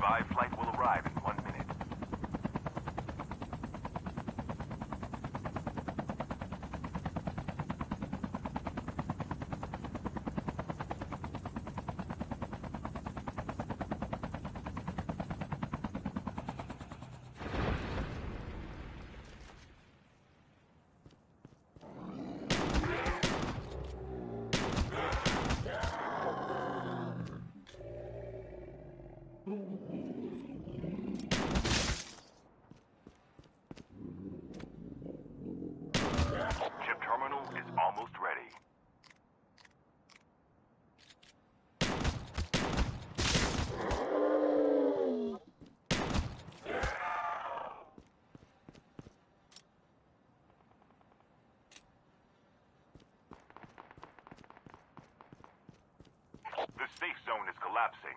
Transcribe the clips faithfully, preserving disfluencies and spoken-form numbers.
revived flight will arrive in one minute. The safe zone is collapsing.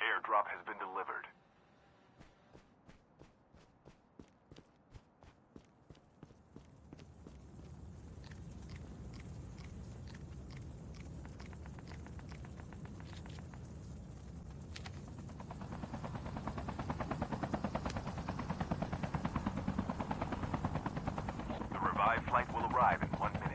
Airdrop has been delivered. Flight will arrive in one minute.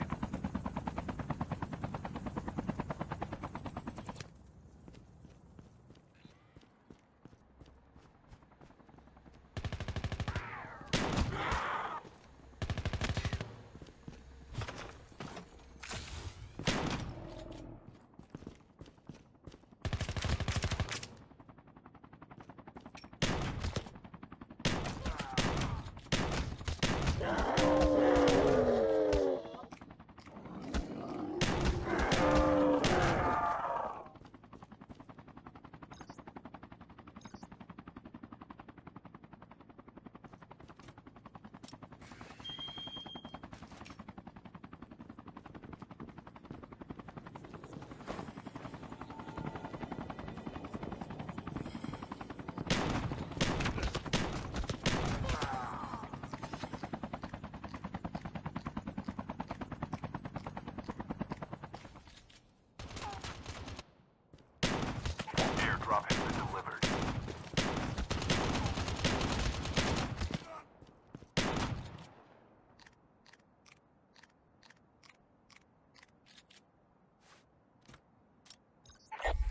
Drop has been delivered.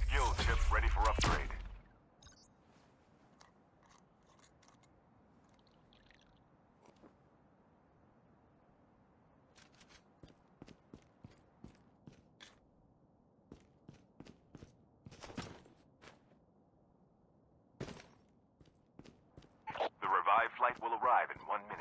Skill chip ready for upgrade. Flight will arrive in one minute.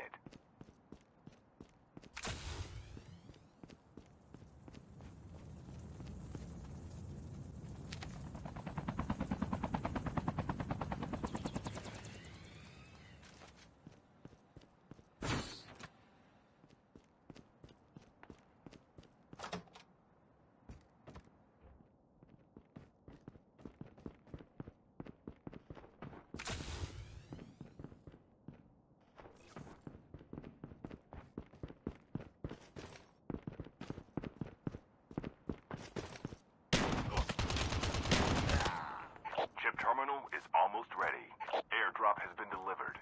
Terminal is almost ready. Airdrop has been delivered.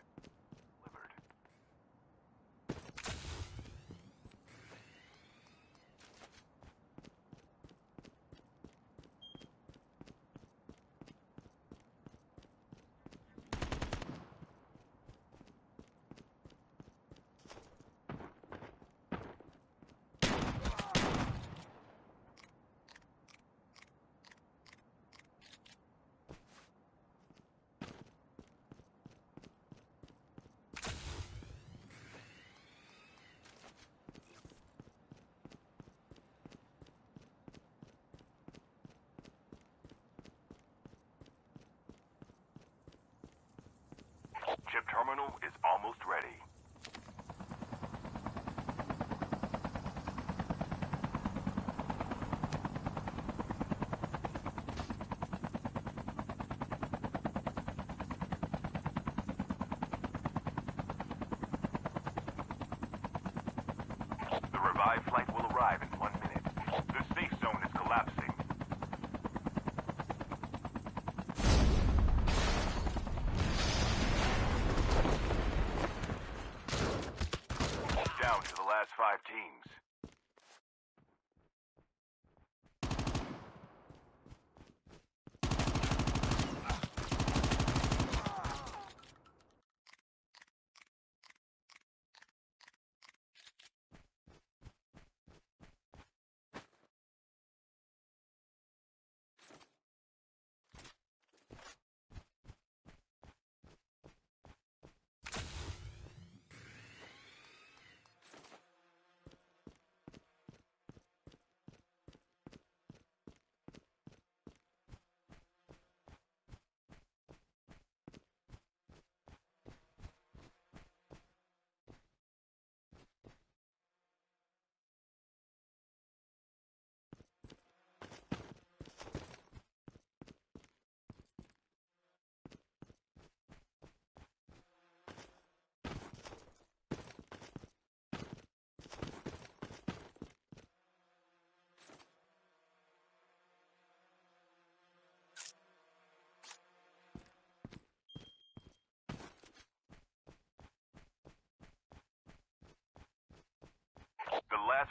Chip terminal is almost ready. Standby, flight will arrive in one minute. The safe zone is collapsing. Down to the last five teams. The last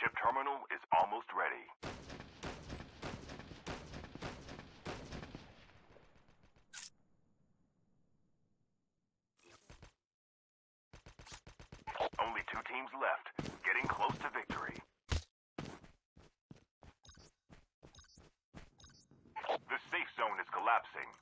Chip terminal is almost ready. Only two teams left, getting close to victory. The safe zone is collapsing.